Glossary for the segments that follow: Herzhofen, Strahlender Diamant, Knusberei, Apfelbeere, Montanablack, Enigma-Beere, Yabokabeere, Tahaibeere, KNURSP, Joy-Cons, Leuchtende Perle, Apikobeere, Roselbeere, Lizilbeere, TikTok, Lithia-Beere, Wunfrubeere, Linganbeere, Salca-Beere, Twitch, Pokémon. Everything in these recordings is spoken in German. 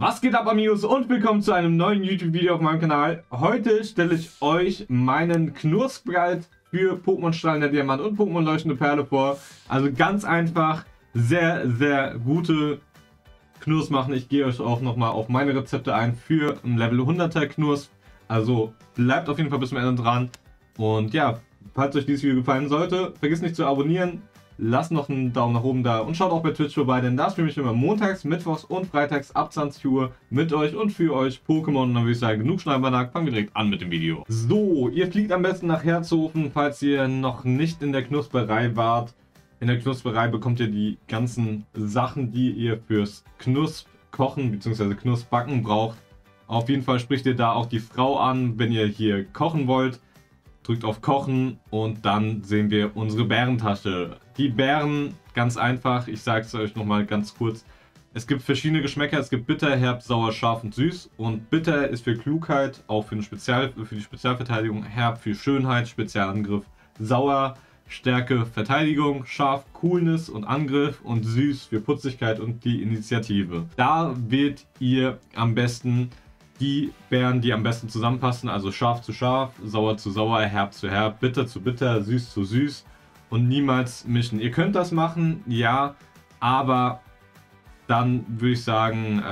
Was geht ab, Amigos, und willkommen zu einem neuen YouTube-Video auf meinem Kanal. Heute stelle ich euch meinen Knusberei für Pokémon Strahlender Diamant und Pokémon Leuchtende Perle vor. Also ganz einfach, sehr, sehr gute Knurs machen. Ich gehe euch auch nochmal auf meine Rezepte ein für ein Level 100er Knurs. Also bleibt auf jeden Fall bis zum Ende dran. Und ja, falls euch dieses Video gefallen sollte, vergesst nicht zu abonnieren. Lasst noch einen Daumen nach oben da und schaut auch bei Twitch vorbei, denn da streame ich immer montags, mittwochs und freitags ab 20 Uhr mit euch und für euch Pokémon. Und dann würde ich sagen, genug Schneidbarnack, fangen wir direkt an mit dem Video. So, ihr fliegt am besten nach Herzhofen, falls ihr noch nicht in der Knusberei wart. In der Knusberei bekommt ihr die ganzen Sachen, die ihr fürs Knusp-Kochen bzw. Knusp-Backen braucht. Auf jeden Fall spricht ihr da auch die Frau an, wenn ihr hier kochen wollt. Drückt auf Kochen und dann sehen wir unsere Bärentasche. Die Beeren, ganz einfach, ich sage es euch nochmal ganz kurz. Es gibt verschiedene Geschmäcker, es gibt bitter, herb, sauer, scharf und süß. Und bitter ist für Klugheit, auch für die Spezialverteidigung, herb für Schönheit, Spezialangriff, sauer, Stärke, Verteidigung, scharf, Coolness und Angriff und süß für Putzigkeit und die Initiative. Da wählt ihr am besten die Beeren, die am besten zusammenpassen, also scharf zu scharf, sauer zu sauer, herb zu herb, bitter zu bitter, süß zu süß und niemals mischen. Ihr könnt das machen, ja, aber dann würde ich sagen,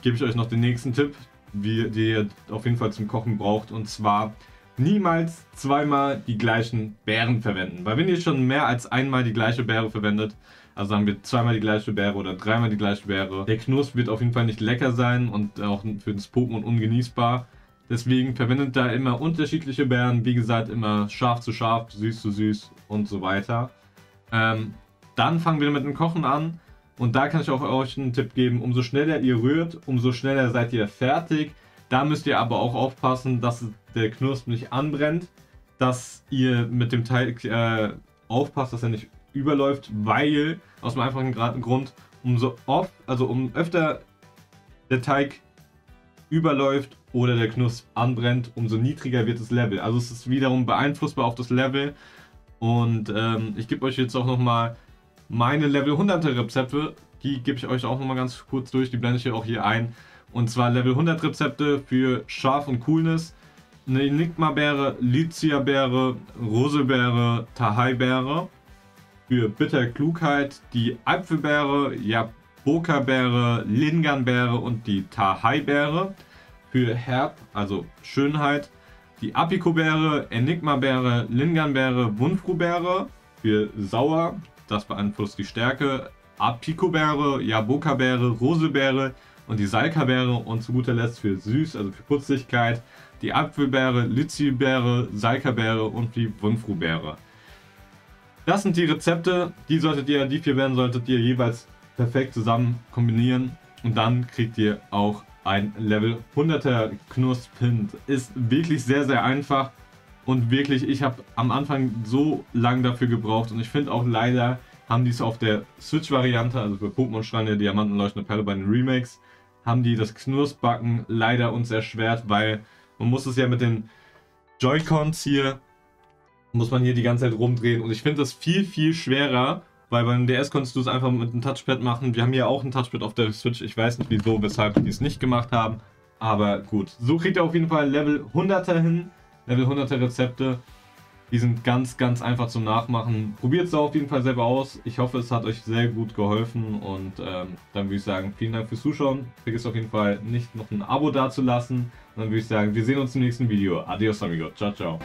gebe ich euch noch den nächsten Tipp, den ihr auf jeden Fall zum Kochen braucht, und zwar niemals zweimal die gleichen Beeren verwenden, weil wenn ihr schon mehr als einmal die gleiche Beere verwendet, also sagen wir zweimal die gleiche Beere oder dreimal die gleiche Beere, der Knusp wird auf jeden Fall nicht lecker sein und auch für das Pokémon ungenießbar. Deswegen verwendet da immer unterschiedliche Beeren, wie gesagt immer scharf zu scharf, süß zu süß und so weiter. Dann fangen wir mit dem Kochen an und da kann ich auch euch einen Tipp geben, umso schneller ihr rührt, umso schneller seid ihr fertig. Da müsst ihr aber auch aufpassen, dass der Knusp nicht anbrennt, dass ihr mit dem Teig aufpasst, dass er nicht überläuft, weil aus dem einfachen Grund, umso öfter der Teig überläuft oder der Knusp anbrennt, umso niedriger wird das Level. Also es ist wiederum beeinflussbar auf das Level. Und ich gebe euch jetzt auch nochmal meine Level 100er Rezepte, die gebe ich euch auch nochmal ganz kurz durch, die blende ich auch hier ein. Und zwar Level 100 Rezepte für Scharf und Coolness: eine Enigma-Beere, Lithia-Beere, Roselbeere, Tahaibeere. Für Bitter Klugheit die Apfelbeere, Yabokabeere, Linganbeere und die Tahaibeere. Für Herb, also Schönheit, die Apikobeere, Enigma-Beere, Linganbeere, Wunfrubeere. Für Sauer, das beeinflusst die Stärke, Apikobeere, Yabokabeere, Roselbeere und die Salca-Beere, und zu guter Letzt für süß, also für Putzigkeit, die Apfelbeere, Lizilbeere, Salca-Beere und die Wunfrubeere. Das sind die Rezepte, die vier solltet ihr jeweils perfekt zusammen kombinieren und dann kriegt ihr auch ein Level 100er Knusp-Hint. Ist wirklich sehr, sehr einfach und wirklich, ich habe am Anfang so lange dafür gebraucht und ich finde auch leider haben die es auf der Switch-Variante, also für Pokémon Strahlender Diamant und Leuchtende Perle bei den Remakes, haben die das Knursbacken leider uns erschwert, weil man muss es ja mit den Joy-Cons hier, muss man hier die ganze Zeit rumdrehen und ich finde das viel, viel schwerer, weil beim DS konntest du es einfach mit einem Touchpad machen. Wir haben hier auch ein Touchpad auf der Switch, ich weiß nicht wieso, weshalb die es nicht gemacht haben, aber gut. So kriegt ihr auf jeden Fall Level 100er hin, Level 100er Rezepte, die sind ganz, ganz einfach zum Nachmachen. Probiert es auf jeden Fall selber aus, ich hoffe es hat euch sehr gut geholfen und dann würde ich sagen, vielen Dank fürs Zuschauen, vergesst auf jeden Fall nicht noch ein Abo dazulassen und dann würde ich sagen, wir sehen uns im nächsten Video. Adios amigo, ciao ciao.